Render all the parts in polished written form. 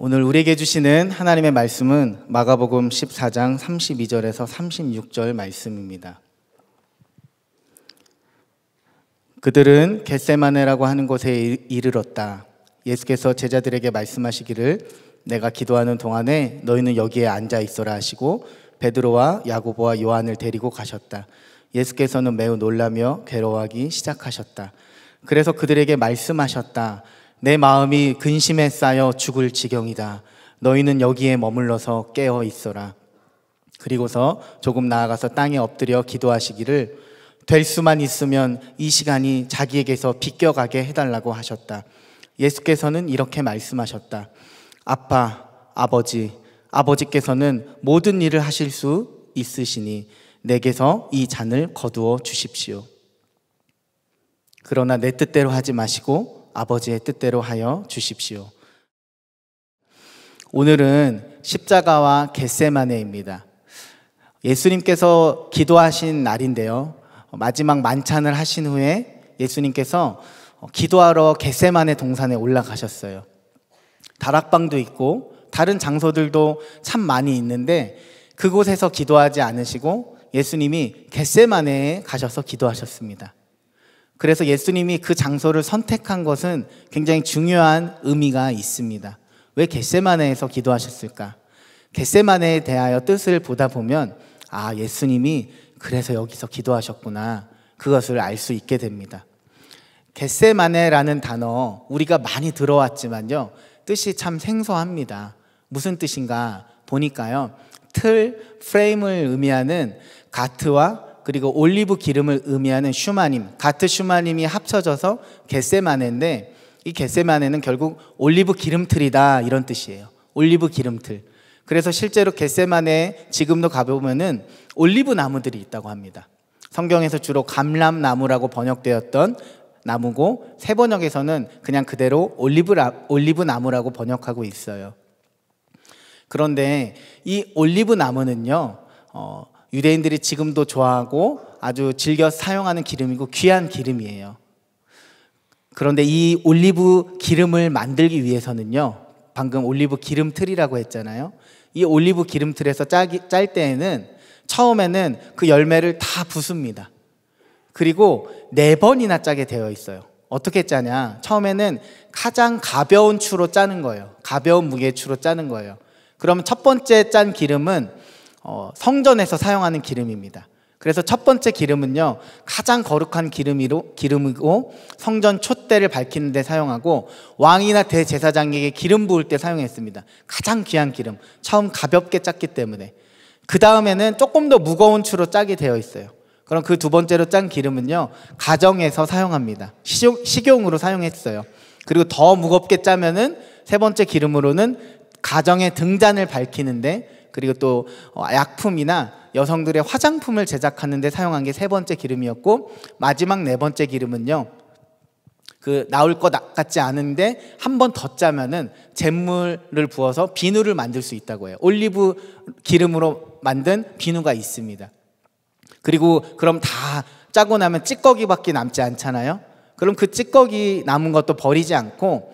오늘 우리에게 주시는 하나님의 말씀은 마가복음 14장 32절에서 36절 말씀입니다. 그들은 겟세마네라고 하는 곳에 이르렀다. 예수께서 제자들에게 말씀하시기를 내가 기도하는 동안에 너희는 여기에 앉아 있어라 하시고 베드로와 야고보와 요한을 데리고 가셨다. 예수께서는 매우 놀라며 괴로워하기 시작하셨다. 그래서 그들에게 말씀하셨다. 내 마음이 근심에 쌓여 죽을 지경이다. 너희는 여기에 머물러서 깨어 있어라. 그리고서 조금 나아가서 땅에 엎드려 기도하시기를 될 수만 있으면 이 시간이 자기에게서 비껴가게 해달라고 하셨다. 예수께서는 이렇게 말씀하셨다. 아빠, 아버지, 아버지께서는 모든 일을 하실 수 있으시니 내게서 이 잔을 거두어 주십시오. 그러나 내 뜻대로 하지 마시고 아버지의 뜻대로 하여 주십시오. 오늘은 십자가와 겟세마네입니다. 예수님께서 기도하신 날인데요, 마지막 만찬을 하신 후에 예수님께서 기도하러 겟세마네 동산에 올라가셨어요. 다락방도 있고 다른 장소들도 참 많이 있는데 그곳에서 기도하지 않으시고 예수님이 겟세마네에 가셔서 기도하셨습니다. 그래서 예수님이 그 장소를 선택한 것은 굉장히 중요한 의미가 있습니다. 왜 겟세마네에서 기도하셨을까? 겟세마네에 대하여 뜻을 보다 보면 아, 예수님이 그래서 여기서 기도하셨구나, 그것을 알 수 있게 됩니다. 겟세마네라는 단어 우리가 많이 들어왔지만요, 뜻이 참 생소합니다. 무슨 뜻인가 보니까요, 틀, 프레임을 의미하는 가트와 그리고 올리브 기름을 의미하는 슈마님, 가트 슈마님이 합쳐져서 겟세마네인데, 이 겟세마네는 결국 올리브 기름틀이다, 이런 뜻이에요. 올리브 기름틀. 그래서 실제로 겟세마네에 지금도 가보면은 올리브 나무들이 있다고 합니다. 성경에서 주로 감람나무라고 번역되었던 나무고 새번역에서는 그냥 그대로 올리브 나무라고 번역하고 있어요. 그런데 이 올리브 나무는요, 유대인들이 지금도 좋아하고 아주 즐겨 사용하는 기름이고 귀한 기름이에요. 그런데 이 올리브 기름을 만들기 위해서는요, 방금 올리브 기름틀이라고 했잖아요. 이 올리브 기름틀에서 짤 때에는 처음에는 그 열매를 다 부숩니다. 그리고 4번이나 짜게 되어 있어요. 어떻게 짜냐? 처음에는 가장 가벼운 추로 짜는 거예요. 가벼운 무게 추로 짜는 거예요. 그러면 첫 번째 짠 기름은 성전에서 사용하는 기름입니다. 그래서 첫 번째 기름은요, 가장 거룩한 기름이고 성전 촛대를 밝히는 데 사용하고 왕이나 대제사장에게 기름 부을 때 사용했습니다. 가장 귀한 기름, 처음 가볍게 짰기 때문에. 그 다음에는 조금 더 무거운 추로 짜게 되어 있어요. 그럼 그 두 번째로 짠 기름은요, 가정에서 사용합니다. 식용으로 사용했어요. 그리고 더 무겁게 짜면은 세 번째 기름으로는 가정의 등잔을 밝히는데, 그리고 또 약품이나 여성들의 화장품을 제작하는 데 사용한 게 세 번째 기름이었고, 마지막 4번째 기름은요, 그 나올 것 같지 않은데 한 번 더 짜면은 잿물을 부어서 비누를 만들 수 있다고 해요. 올리브 기름으로 만든 비누가 있습니다. 그리고 그럼 다 짜고 나면 찌꺼기밖에 남지 않잖아요. 그럼 그 찌꺼기 남은 것도 버리지 않고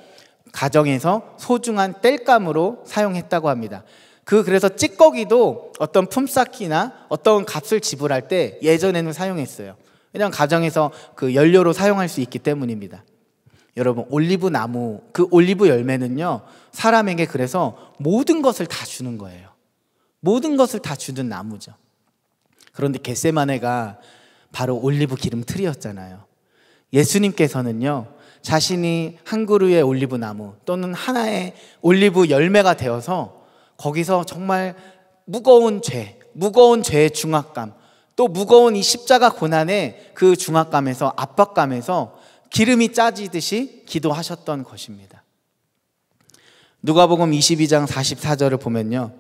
가정에서 소중한 땔감으로 사용했다고 합니다. 그래서 찌꺼기도 어떤 품삯이나 어떤 값을 지불할 때 예전에는 사용했어요. 그냥 가정에서 그 연료로 사용할 수 있기 때문입니다. 여러분, 올리브 나무, 그 올리브 열매는요, 사람에게 그래서 모든 것을 다 주는 거예요. 모든 것을 다 주는 나무죠. 그런데 겟세마네가 바로 올리브 기름틀이었잖아요. 예수님께서는요, 자신이 한 그루의 올리브 나무 또는 하나의 올리브 열매가 되어서 거기서 정말 무거운 죄의 중압감, 또 무거운 이 십자가 고난의 그 중압감에서, 압박감에서 기름이 짜지듯이 기도하셨던 것입니다. 누가복음 22장 44절을 보면요,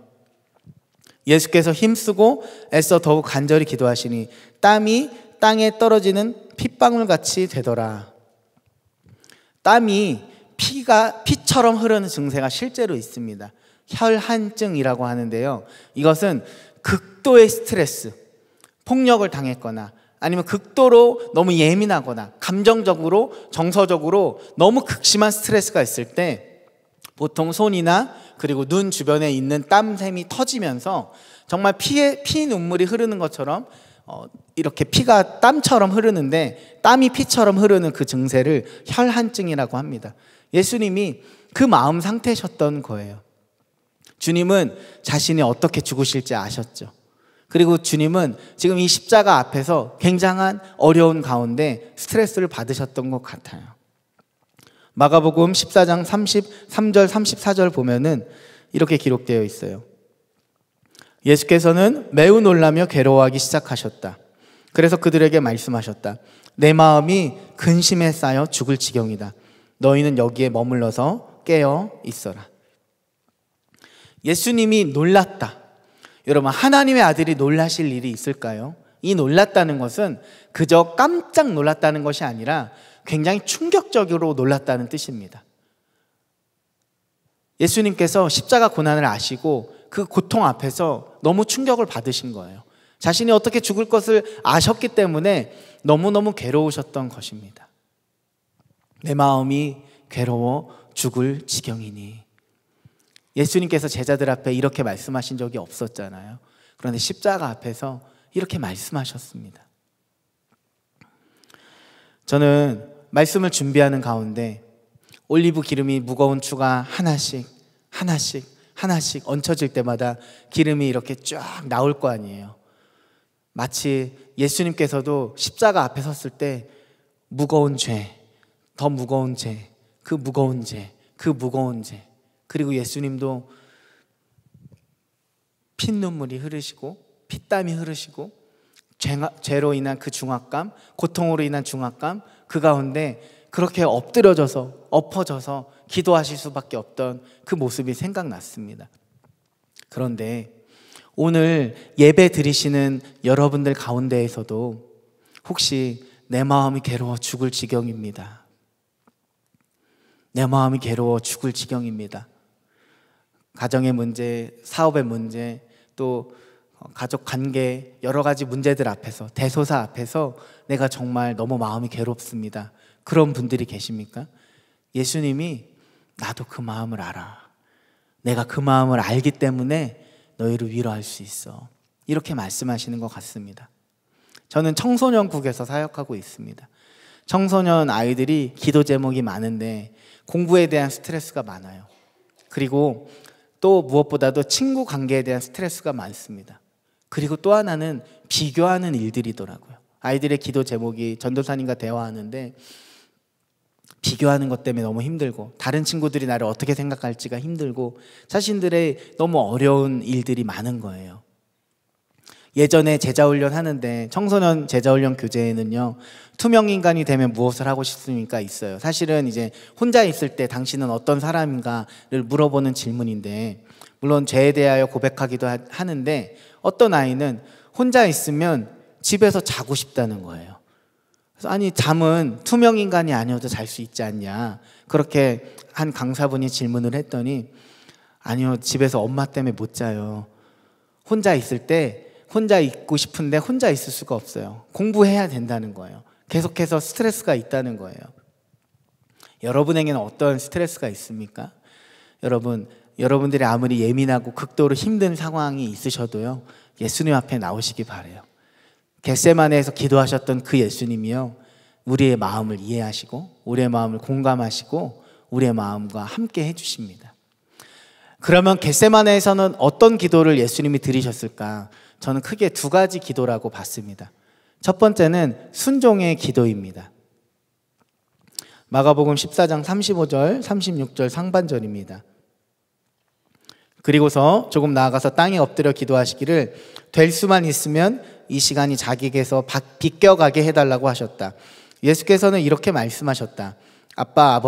예수께서 힘쓰고 애써 더욱 간절히 기도하시니 땀이 땅에 떨어지는 핏방울같이 되더라. 땀이 피처럼 흐르는 증세가 실제로 있습니다. 혈한증이라고 하는데요, 이것은 극도의 스트레스, 폭력을 당했거나 아니면 극도로 너무 예민하거나 감정적으로, 정서적으로 너무 극심한 스트레스가 있을 때 보통 손이나 그리고 눈 주변에 있는 땀샘이 터지면서 정말 피 눈물이 흐르는 것처럼 이렇게 피가 땀처럼 흐르는데 땀이 피처럼 흐르는 그 증세를 혈한증이라고 합니다. 예수님이 그 마음 상태셨던 거예요. 주님은 자신이 어떻게 죽으실지 아셨죠. 그리고 주님은 지금 이 십자가 앞에서 굉장한 어려운 가운데 스트레스를 받으셨던 것 같아요. 마가복음 14장 33절 34절 보면은 이렇게 기록되어 있어요. 예수께서는 매우 놀라며 괴로워하기 시작하셨다. 그래서 그들에게 말씀하셨다. 내 마음이 근심에 쌓여 죽을 지경이다. 너희는 여기에 머물러서 깨어 있어라. 예수님이 놀랐다. 여러분, 하나님의 아들이 놀라실 일이 있을까요? 이 놀랐다는 것은 그저 깜짝 놀랐다는 것이 아니라 굉장히 충격적으로 놀랐다는 뜻입니다. 예수님께서 십자가 고난을 아시고 그 고통 앞에서 너무 충격을 받으신 거예요. 자신이 어떻게 죽을 것을 아셨기 때문에 너무너무 괴로우셨던 것입니다. 내 마음이 괴로워 죽을 지경이니. 예수님께서 제자들 앞에 이렇게 말씀하신 적이 없었잖아요. 그런데 십자가 앞에서 이렇게 말씀하셨습니다. 저는 말씀을 준비하는 가운데 올리브 기름이 무거운 추가 하나씩 얹혀질 때마다 기름이 이렇게 쫙 나올 거 아니에요. 마치 예수님께서도 십자가 앞에 섰을 때 무거운 죄, 더 무거운 죄, 그 무거운 죄 그리고 예수님도 핏눈물이 흐르시고 피땀이 흐르시고 죄로 인한 그 중압감, 고통으로 인한 중압감, 그 가운데 그렇게 엎드려져서 엎어져서 기도하실 수밖에 없던 그 모습이 생각났습니다. 그런데 오늘 예배 드리시는 여러분들 가운데에서도 혹시 내 마음이 괴로워 죽을 지경입니다. 내 마음이 괴로워 죽을 지경입니다. 가정의 문제, 사업의 문제, 또 가족 관계 여러 가지 문제들 앞에서, 대소사 앞에서 내가 정말 너무 마음이 괴롭습니다. 그런 분들이 계십니까? 예수님이 나도 그 마음을 알아. 내가 그 마음을 알기 때문에 너희를 위로할 수 있어. 이렇게 말씀하시는 것 같습니다. 저는 청소년국에서 사역하고 있습니다. 청소년 아이들이 기도 제목이 많은데 공부에 대한 스트레스가 많아요. 그리고 또 무엇보다도 친구 관계에 대한 스트레스가 많습니다. 그리고 또 하나는 비교하는 일들이더라고요. 아이들의 기도 제목이 전도사님과 대화하는데 비교하는 것 때문에 너무 힘들고 다른 친구들이 나를 어떻게 생각할지가 힘들고 자신들의 너무 어려운 일들이 많은 거예요. 예전에 제자훈련 하는데 청소년 제자훈련 교재에는요, 투명인간이 되면 무엇을 하고 싶습니까? 있어요. 사실은 이제 혼자 있을 때 당신은 어떤 사람인가를 물어보는 질문인데, 물론 죄에 대하여 고백하기도 하는데 어떤 아이는 혼자 있으면 집에서 자고 싶다는 거예요. 그래서 아니, 잠은 투명인간이 아니어도 잘 수 있지 않냐, 그렇게 한 강사분이 질문을 했더니 아니요, 집에서 엄마 때문에 못 자요. 혼자 있을 때 혼자 있고 싶은데 혼자 있을 수가 없어요. 공부해야 된다는 거예요. 계속해서 스트레스가 있다는 거예요. 여러분에게는 어떤 스트레스가 있습니까? 여러분들이 아무리 예민하고 극도로 힘든 상황이 있으셔도요, 예수님 앞에 나오시기 바라요. 겟세마네에서 기도하셨던 그 예수님이요, 우리의 마음을 이해하시고 우리의 마음을 공감하시고 우리의 마음과 함께 해주십니다. 그러면 겟세마네에서는 어떤 기도를 예수님이 드리셨을까? 저는 크게 두 가지 기도라고 봤습니다. 첫 번째는 순종의 기도입니다. 마가복음 14장 35절 36절 상반절입니다. 그리고서 조금 나아가서 땅에 엎드려 기도하시기를 될 수만 있으면 이 시간이 자기에게서 비껴가게 해달라고 하셨다. 예수께서는 이렇게 말씀하셨다. 아빠,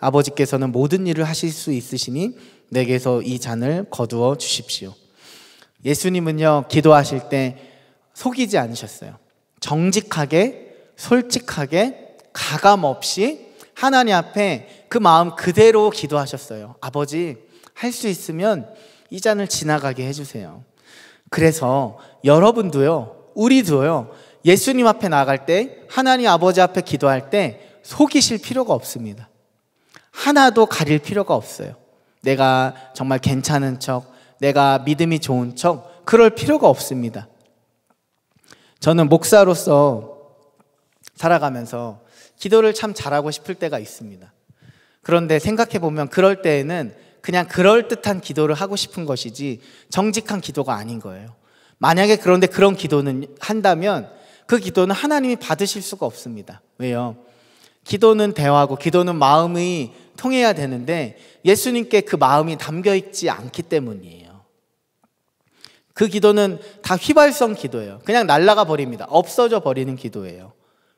아버지께서는 모든 일을 하실 수 있으시니 내게서 이 잔을 거두어 주십시오. 예수님은요, 기도하실 때 속이지 않으셨어요. 정직하게, 솔직하게, 가감 없이 하나님 앞에 그 마음 그대로 기도하셨어요. 아버지, 할 수 있으면 이 잔을 지나가게 해주세요. 그래서 여러분도요, 우리도요, 예수님 앞에 나갈 때, 하나님 아버지 앞에 기도할 때 속이실 필요가 없습니다. 하나도 가릴 필요가 없어요. 내가 정말 괜찮은 척, 내가 믿음이 좋은 척 그럴 필요가 없습니다. 저는 목사로서 살아가면서 기도를 참 잘하고 싶을 때가 있습니다. 그런데 생각해보면 그럴 때에는 그냥 그럴듯한 기도를 하고 싶은 것이지 정직한 기도가 아닌 거예요. 만약에 그런데 그런 기도는 한다면 그 기도는 하나님이 받으실 수가 없습니다. 왜요? 기도는 대화하고 기도는 마음이 통해야 되는데 예수님께 그 마음이 담겨있지 않기 때문이에요. 그 기도는 다 휘발성 기도예요. 그냥 날아가 버립니다. 없어져 버리는 기도예요.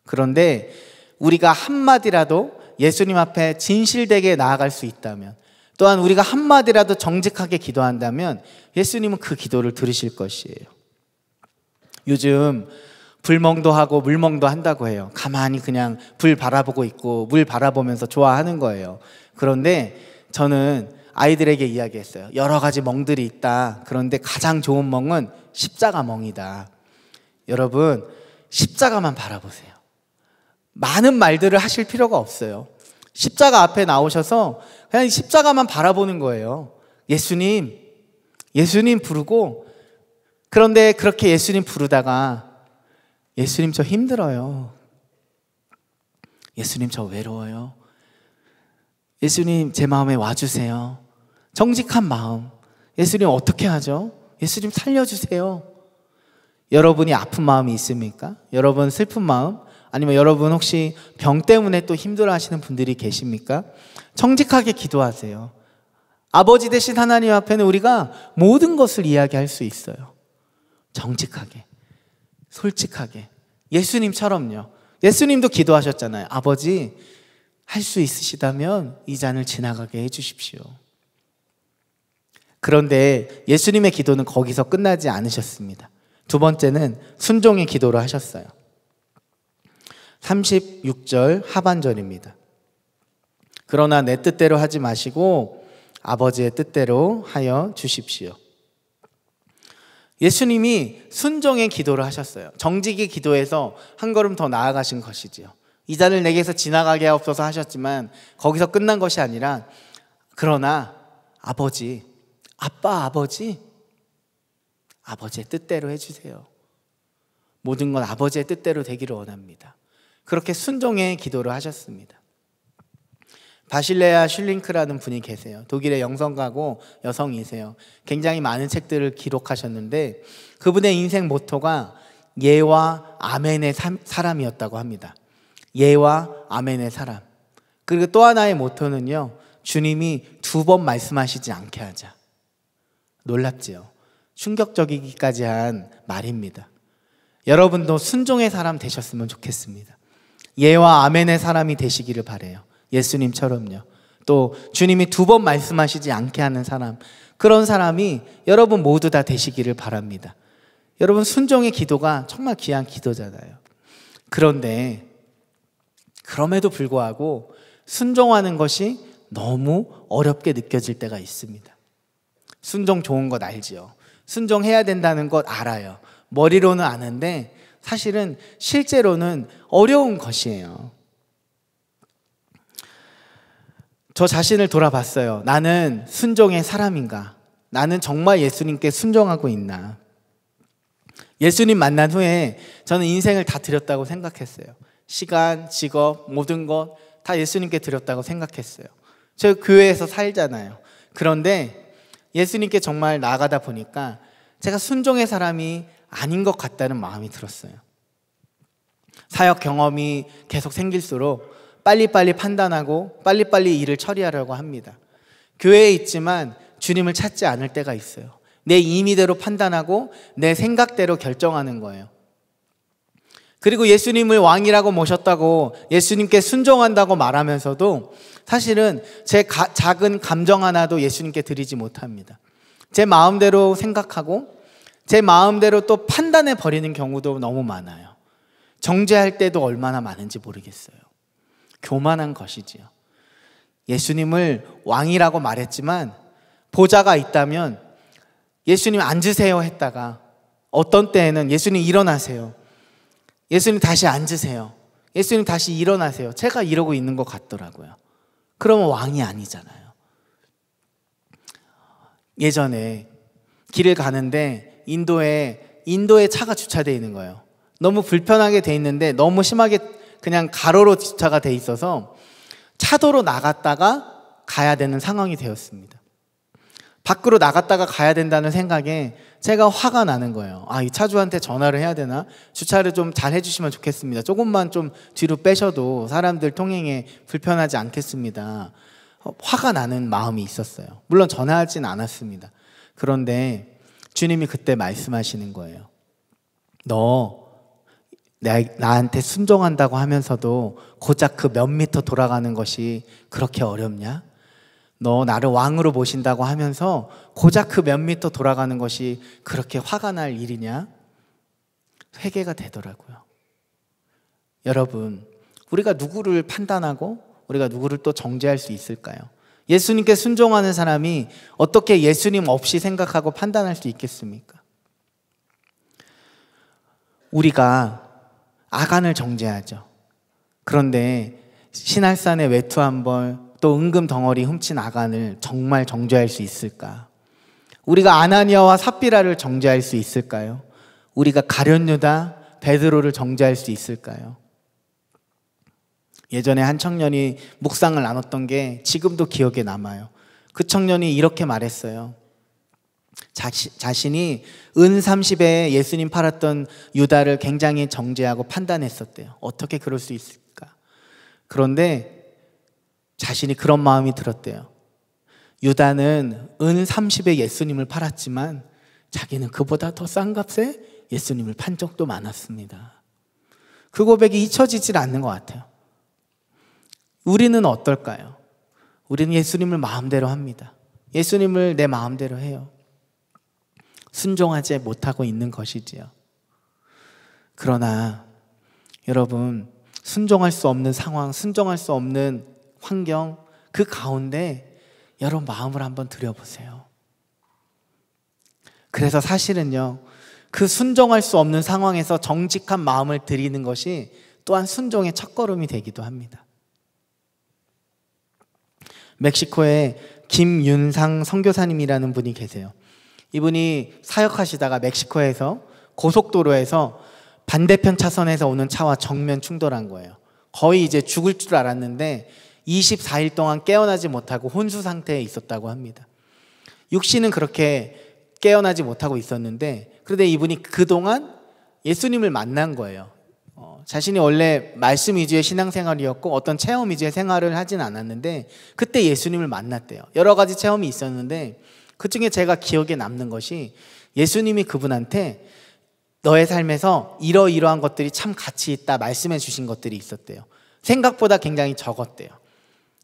그런데 우리가 한마디라도 예수님 앞에 진실되게 나아갈 수 있다면, 또한 우리가 한마디라도 정직하게 기도한다면 예수님은 그 기도를 들으실 것이에요. 요즘 불멍도 하고 물멍도 한다고 해요. 가만히 그냥 불 바라보고 있고 물 바라보면서 좋아하는 거예요. 그런데 저는 아이들에게 이야기했어요. 여러 가지 멍들이 있다. 그런데 가장 좋은 멍은 십자가 멍이다. 여러분, 십자가만 바라보세요. 많은 말들을 하실 필요가 없어요. 십자가 앞에 나오셔서 그냥 십자가만 바라보는 거예요. 예수님, 예수님 부르고, 그런데 그렇게 예수님 부르다가 예수님 저 힘들어요. 예수님 저 외로워요. 예수님 제 마음에 와주세요. 정직한 마음. 예수님 어떻게 하죠? 예수님 살려주세요. 여러분이 아픈 마음이 있습니까? 여러분 슬픈 마음? 아니면 여러분 혹시 병 때문에 또 힘들어하시는 분들이 계십니까? 정직하게 기도하세요. 아버지 되신 하나님 앞에는 우리가 모든 것을 이야기할 수 있어요. 정직하게, 솔직하게, 예수님처럼요. 예수님도 기도하셨잖아요. 아버지, 할 수 있으시다면 이 잔을 지나가게 해주십시오. 그런데 예수님의 기도는 거기서 끝나지 않으셨습니다. 두 번째는 순종의 기도를 하셨어요. 36절 하반절입니다. 그러나 내 뜻대로 하지 마시고 아버지의 뜻대로 하여 주십시오. 예수님이 순종의 기도를 하셨어요. 정직의 기도에서 한 걸음 더 나아가신 것이지요. 이 잔을 내게서 지나가게 하옵소서 하셨지만 거기서 끝난 것이 아니라, 그러나 아버지, 아빠 아버지, 아버지의 뜻대로 해주세요. 모든 건 아버지의 뜻대로 되기를 원합니다. 그렇게 순종의 기도를 하셨습니다. 바실레아 슐링크라는 분이 계세요. 독일의 영성가고 여성이세요. 굉장히 많은 책들을 기록하셨는데 그분의 인생 모토가 예와 아멘의 사람이었다고 합니다. 예와 아멘의 사람. 그리고 또 하나의 모토는요, 주님이 두 번 말씀하시지 않게 하자. 놀랍지요? 충격적이기까지 한 말입니다. 여러분도 순종의 사람 되셨으면 좋겠습니다. 예와 아멘의 사람이 되시기를 바래요. 예수님처럼요. 또 주님이 두 번 말씀하시지 않게 하는 사람, 그런 사람이 여러분 모두 다 되시기를 바랍니다. 여러분, 순종의 기도가 정말 귀한 기도잖아요. 그런데 그럼에도 불구하고 순종하는 것이 너무 어렵게 느껴질 때가 있습니다. 순종 좋은 것 알지요. 순종해야 된다는 것 알아요. 머리로는 아는데 사실은 실제로는 어려운 것이에요. 저 자신을 돌아봤어요. 나는 순종의 사람인가? 나는 정말 예수님께 순종하고 있나? 예수님 만난 후에 저는 인생을 다 드렸다고 생각했어요. 시간, 직업, 모든 것 다 예수님께 드렸다고 생각했어요. 저 교회에서 살잖아요. 그런데 예수님께 정말 나아가다 보니까 제가 순종의 사람이 아닌 것 같다는 마음이 들었어요. 사역 경험이 계속 생길수록 빨리빨리 판단하고 빨리빨리 일을 처리하려고 합니다. 교회에 있지만 주님을 찾지 않을 때가 있어요. 내 임의대로 판단하고 내 생각대로 결정하는 거예요. 그리고 예수님을 왕이라고 모셨다고 예수님께 순종한다고 말하면서도 사실은 제 작은 감정 하나도 예수님께 드리지 못합니다. 제 마음대로 생각하고 제 마음대로 또 판단해 버리는 경우도 너무 많아요. 정죄할 때도 얼마나 많은지 모르겠어요. 교만한 것이지요. 예수님을 왕이라고 말했지만 보좌가 있다면 예수님 앉으세요 했다가 어떤 때에는 예수님 일어나세요, 예수님 다시 앉으세요, 예수님 다시 일어나세요, 제가 이러고 있는 것 같더라고요. 그러면 왕이 아니잖아요. 예전에 길을 가는데 인도에 차가 주차되어 있는 거예요. 너무 불편하게 돼 있는데 너무 심하게 그냥 가로로 주차가 돼 있어서 차도로 나갔다가 가야 되는 상황이 되었습니다. 밖으로 나갔다가 가야 된다는 생각에 제가 화가 나는 거예요. 아, 이 차주한테 전화를 해야 되나? 주차를 좀 잘 해주시면 좋겠습니다. 조금만 좀 뒤로 빼셔도 사람들 통행에 불편하지 않겠습니다. 화가 나는 마음이 있었어요. 물론 전화하진 않았습니다. 그런데 주님이 그때 말씀하시는 거예요. 너 나한테 순종한다고 하면서도 고작 그 몇 미터 돌아가는 것이 그렇게 어렵냐? 너 나를 왕으로 모신다고 하면서 고작 그 몇 미터 돌아가는 것이 그렇게 화가 날 일이냐? 회개가 되더라고요. 여러분, 우리가 누구를 판단하고 우리가 누구를 또 정죄할 수 있을까요? 예수님께 순종하는 사람이 어떻게 예수님 없이 생각하고 판단할 수 있겠습니까? 우리가 아간을 정죄하죠. 그런데 신할산의 외투 한 벌, 또 은금 덩어리 훔친 아간을 정말 정죄할 수 있을까? 우리가 아나니아와 삽비라를 정죄할 수 있을까요? 우리가 가룟 유다, 베드로를 정죄할 수 있을까요? 예전에 한 청년이 묵상을 나눴던 게 지금도 기억에 남아요. 그 청년이 이렇게 말했어요. 자신이 은 30에 예수님 팔았던 유다를 굉장히 정죄하고 판단했었대요. 어떻게 그럴 수 있을까? 그런데 자신이 그런 마음이 들었대요. 유다는 은 30에 예수님을 팔았지만 자기는 그보다 더 싼 값에 예수님을 판 적도 많았습니다. 그 고백이 잊혀지질 않는 것 같아요. 우리는 어떨까요? 우리는 예수님을 마음대로 합니다. 예수님을 내 마음대로 해요. 순종하지 못하고 있는 것이지요. 그러나 여러분, 순종할 수 없는 상황, 순종할 수 없는 환경, 그 가운데 여러분 마음을 한번 들여보세요. 그래서 사실은요, 그 순종할 수 없는 상황에서 정직한 마음을 드리는 것이 또한 순종의 첫걸음이 되기도 합니다. 멕시코에 김윤상 선교사님이라는 분이 계세요. 이분이 사역하시다가 멕시코에서 고속도로에서 반대편 차선에서 오는 차와 정면 충돌한 거예요. 거의 이제 죽을 줄 알았는데 24일 동안 깨어나지 못하고 혼수 상태에 있었다고 합니다. 육신은 그렇게 깨어나지 못하고 있었는데, 그런데 이분이 그동안 예수님을 만난 거예요. 자신이 원래 말씀 위주의 신앙생활이었고 어떤 체험 위주의 생활을 하진 않았는데 그때 예수님을 만났대요. 여러 가지 체험이 있었는데 그 중에 제가 기억에 남는 것이, 예수님이 그분한테 너의 삶에서 이러이러한 것들이 참 가치 있다 말씀해 주신 것들이 있었대요. 생각보다 굉장히 적었대요.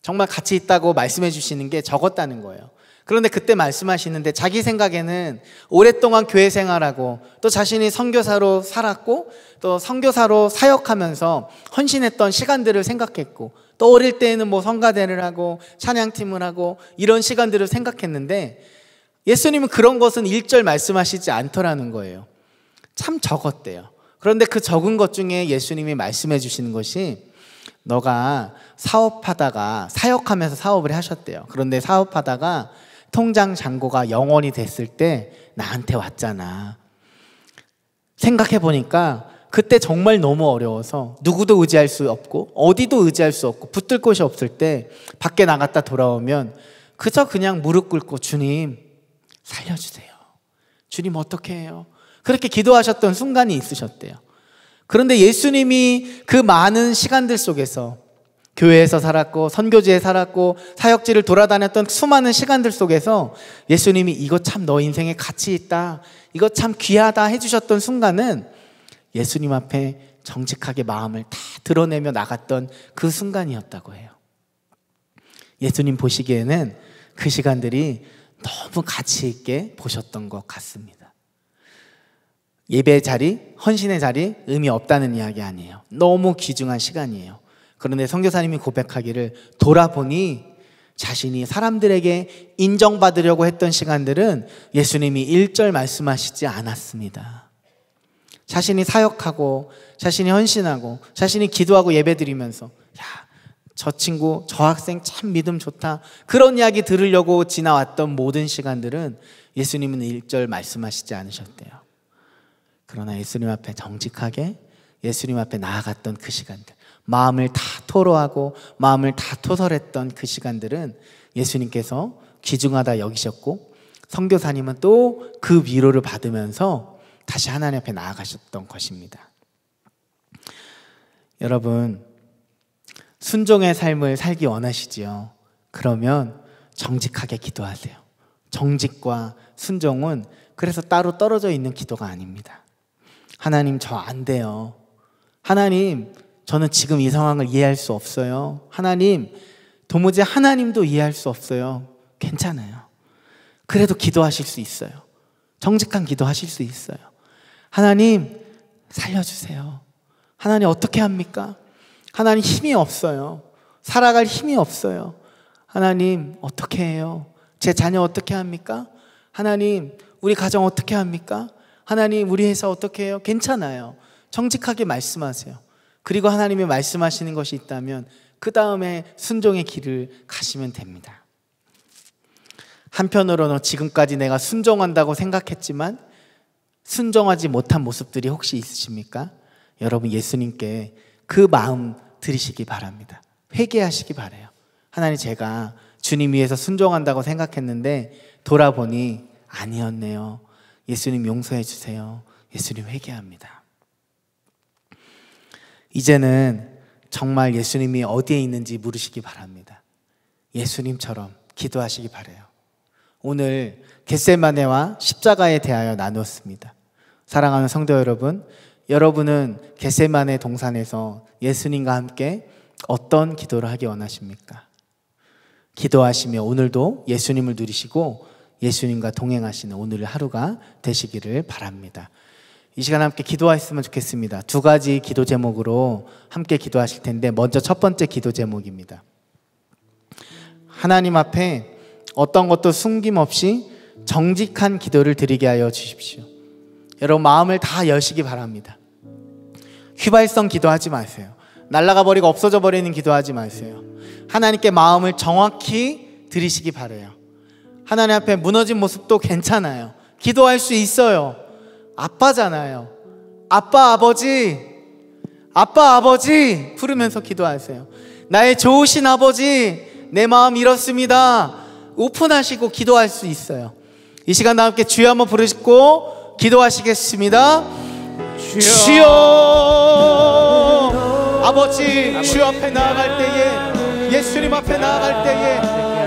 정말 가치 있다고 말씀해 주시는 게 적었다는 거예요. 그런데 그때 말씀하시는데 자기 생각에는 오랫동안 교회 생활하고 또 자신이 선교사로 살았고 또 선교사로 사역하면서 헌신했던 시간들을 생각했고 또 어릴 때에는 뭐 성가대를 하고 찬양팀을 하고 이런 시간들을 생각했는데, 예수님은 그런 것은 일절 말씀하시지 않더라는 거예요. 참 적었대요. 그런데 그 적은 것 중에 예수님이 말씀해 주시는 것이, 너가 사업하다가 사역하면서 사업을 하셨대요. 그런데 사업하다가 통장 잔고가 0원이 됐을 때 나한테 왔잖아. 생각해보니까 그때 정말 너무 어려워서 누구도 의지할 수 없고 어디도 의지할 수 없고 붙들 곳이 없을 때 밖에 나갔다 돌아오면 그저 그냥 무릎 꿇고 주님 살려주세요. 주님 어떻게 해요? 그렇게 기도하셨던 순간이 있으셨대요. 그런데 예수님이 그 많은 시간들 속에서 교회에서 살았고 선교지에 살았고 사역지를 돌아다녔던 수많은 시간들 속에서 예수님이 이거 참 너 인생에 가치 있다, 이거 참 귀하다 해주셨던 순간은 예수님 앞에 정직하게 마음을 다 드러내며 나갔던 그 순간이었다고 해요. 예수님 보시기에는 그 시간들이 너무 가치 있게 보셨던 것 같습니다. 예배의 자리, 헌신의 자리 의미 없다는 이야기 아니에요. 너무 귀중한 시간이에요. 그런데 선교사님이 고백하기를, 돌아보니 자신이 사람들에게 인정받으려고 했던 시간들은 예수님이 일절 말씀하시지 않았습니다. 자신이 사역하고 자신이 헌신하고 자신이 기도하고 예배드리면서, 야, 저 친구, 저 학생 참 믿음 좋다, 그런 이야기 들으려고 지나왔던 모든 시간들은 예수님은 1절 말씀하시지 않으셨대요. 그러나 예수님 앞에 정직하게 예수님 앞에 나아갔던 그 시간들, 마음을 다 토로하고 마음을 다 토설했던 그 시간들은 예수님께서 귀중하다 여기셨고, 선교사님은 또 그 위로를 받으면서 다시 하나님 앞에 나아가셨던 것입니다. 여러분, 순종의 삶을 살기 원하시지요? 그러면 정직하게 기도하세요. 정직과 순종은 그래서 따로 떨어져 있는 기도가 아닙니다. 하나님, 저 안 돼요. 하나님, 저는 지금 이 상황을 이해할 수 없어요. 하나님, 도무지 하나님도 이해할 수 없어요. 괜찮아요. 그래도 기도하실 수 있어요. 정직한 기도하실 수 있어요. 하나님, 살려주세요. 하나님, 어떻게 합니까? 하나님, 힘이 없어요. 살아갈 힘이 없어요. 하나님, 어떻게 해요? 제 자녀 어떻게 합니까? 하나님, 우리 가정 어떻게 합니까? 하나님, 우리 회사 어떻게 해요? 괜찮아요. 정직하게 말씀하세요. 그리고 하나님이 말씀하시는 것이 있다면 그 다음에 순종의 길을 가시면 됩니다. 한편으로는 지금까지 내가 순종한다고 생각했지만 순종하지 못한 모습들이 혹시 있으십니까? 여러분, 예수님께 그 마음 들이시기 바랍니다. 회개하시기 바라요. 하나님, 제가 주님 위해서 순종한다고 생각했는데 돌아보니 아니었네요. 예수님 용서해 주세요. 예수님 회개합니다. 이제는 정말 예수님이 어디에 있는지 물으시기 바랍니다. 예수님처럼 기도하시기 바라요. 오늘 겟세마네와 십자가에 대하여 나누었습니다. 사랑하는 성도 여러분, 여러분은 겟세마네 동산에서 예수님과 함께 어떤 기도를 하기 원하십니까? 기도하시며 오늘도 예수님을 누리시고 예수님과 동행하시는 오늘 하루가 되시기를 바랍니다. 이 시간 함께 기도했으면 좋겠습니다. 두 가지 기도 제목으로 함께 기도하실 텐데, 먼저 첫 번째 기도 제목입니다. 하나님 앞에 어떤 것도 숨김없이 정직한 기도를 드리게 하여 주십시오. 여러분, 마음을 다 여시기 바랍니다. 휘발성 기도하지 마세요. 날아가 버리고 없어져 버리는 기도하지 마세요. 하나님께 마음을 정확히 드리시기 바라요. 하나님 앞에 무너진 모습도 괜찮아요. 기도할 수 있어요. 아빠잖아요. 아빠, 아버지, 아빠, 아버지 부르면서 기도하세요. 나의 좋으신 아버지, 내 마음 이렇습니다. 오픈하시고 기도할 수 있어요. 이 시간 나 함께 주여 한번 부르시고 기도하시겠습니다. 주여, 아버지, 주 앞에 나아갈 때에, 예수님 앞에 나아갈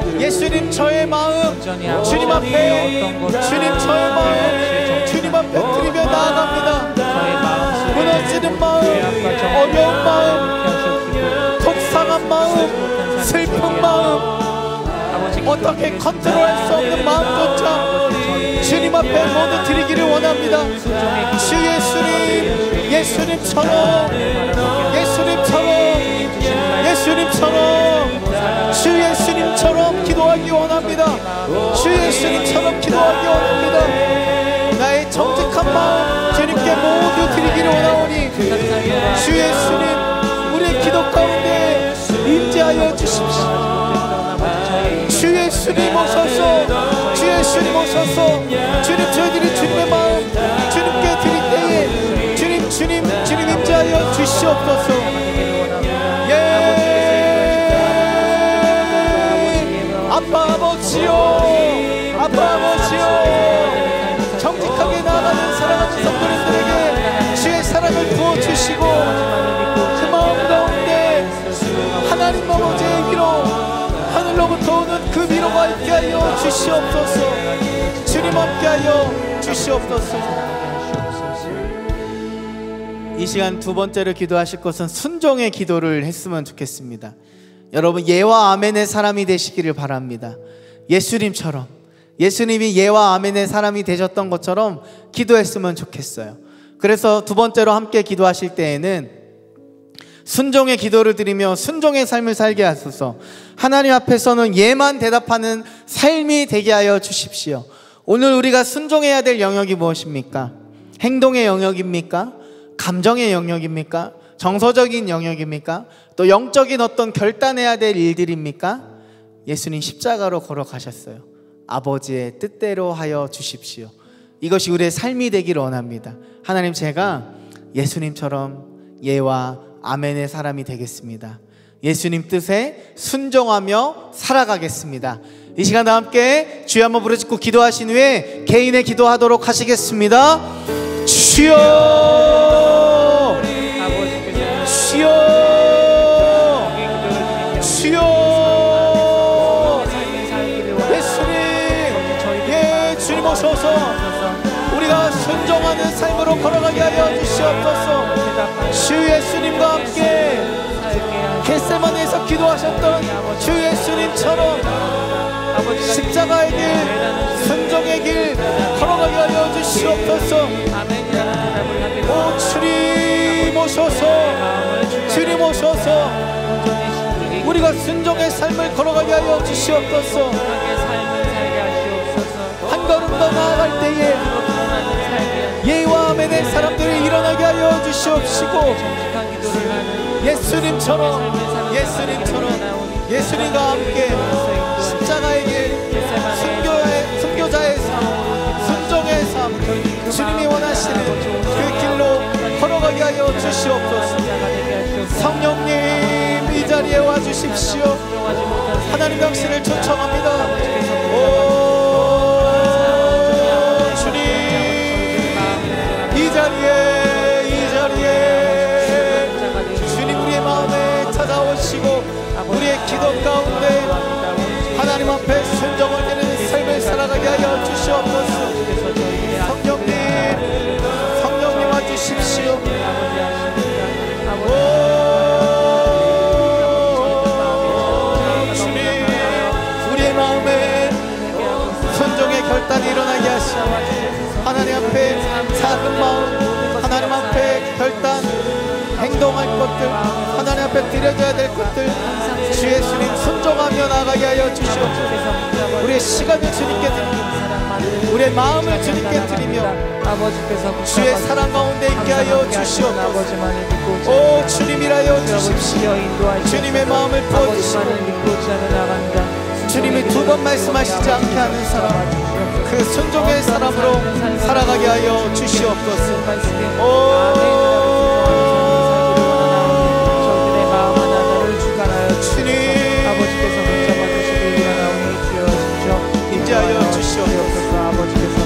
때에, 예수님 저의 마음, 주님 앞에, 주님 저의 마음, 주님 앞에 드리며 나아갑니다. 무너지는 마음, 어려운 마음, 속상한 마음, 슬픈 마음, 어떻게 컨트롤할 수 없는 마음조차 주님 앞에 모두 드리기를 원합니다. 주 예수님, 예수님처럼, 예수님처럼, 예수님처럼, 주 예수님처럼 기도하기 원합니다. 주 예수님처럼 기도하기 원합니다. 나의 정직한 마음 주님께 모두 드리기를 원하오니 주 예수님, 우리의 기도 가운데 임재하여 주십시오. 주 예수님 오셔서, 주 예수님 오셔서, 주님 저희들이 주님의 마음 주님께 드릴 때에 주님, 주님, 주님 임재하여 주시옵소서. 예, 아빠, 아버지요, 아빠, 아버지요, 정직하게 나아가는 사랑하는 성도님들에게 주의 사랑을 부어주시고 그 마음 가운데 하나님 아버지의 위로, 하늘로부터 오는 그 위로가 함께하여 주시옵소서. 주님 함께하여 주시옵소서. 이 시간 두 번째로 기도하실 것은 순종의 기도를 했으면 좋겠습니다. 여러분, 예와 아멘의 사람이 되시기를 바랍니다. 예수님처럼, 예수님이 예와 아멘의 사람이 되셨던 것처럼 기도했으면 좋겠어요. 그래서 두 번째로 함께 기도하실 때에는 순종의 기도를 드리며 순종의 삶을 살게 하소서. 하나님 앞에서는 예만 대답하는 삶이 되게 하여 주십시오. 오늘 우리가 순종해야 될 영역이 무엇입니까? 행동의 영역입니까? 감정의 영역입니까? 정서적인 영역입니까? 또 영적인 어떤 결단해야 될 일들입니까? 예수님 십자가로 걸어가셨어요. 아버지의 뜻대로 하여 주십시오. 이것이 우리의 삶이 되기를 원합니다. 하나님, 제가 예수님처럼 예와 아멘의 사람이 되겠습니다. 예수님 뜻에 순종하며 살아가겠습니다. 이 시간 다 함께 주여 한번 부르짖고 기도하신 후에 개인의 기도하도록 하시겠습니다. 주여, 주여, 주여, 오셔서 우리가 순종하는 삶으로 걸어가게 하여 주시옵소서. 주 예수님과 함께 겟세마네에서 기도하셨던 주 예수님처럼 십자가의 길, 순종의 길 걸어가게 하여 주시옵소서. 오 주님 오셔서, 주님 오셔서 우리가 순종의 삶을 걸어가게 하여 주시옵소서. 한 걸음 더 나아갈 때에 예와 아멘의 사람들이 일어나게 하여 주시옵시고, 예수님처럼, 예수님처럼 예수님과 함께 십자가의 길, 순교자의 삶, 순종의 삶, 주님이 원하시는 그 길로 걸어가게 하여 주시옵소서. 성령님, 이 자리에 와주십시오. 하나님 당신을 초청합니다. 오 자리에, 이 자리에 주님 우리의 마음에 찾아오시고 우리의 기도 가운데 하나님 앞에 순종을 드리는 삶을 살아가게 하여 주시옵소서. 성령님, 성령님 와주십시오. 오 주님, 우리의 마음에 순종의 결단이 일어나게 하시옵소서. 하나님 앞에 작은 마음, 하나님 앞에 결단, 행동할 것들, 하나님 앞에 드려줘야 될 것들 주 예수님 순종하며 나가게 하여 주시옵소서. 우리의 시간을 주님께 드리며, 우리의 마음을 주님께 드리며 주의 사랑 가운데 있게 하여 주시옵소서. 오 주님이라여 주십시오. 주님의 마음을 부어주시고 주님이 두 번 말씀하시지 않게 하는 사람, 그 순종의 사람으로 살아가게 하여 주시옵소서. 오 주님, 인지하여 주시옵소서.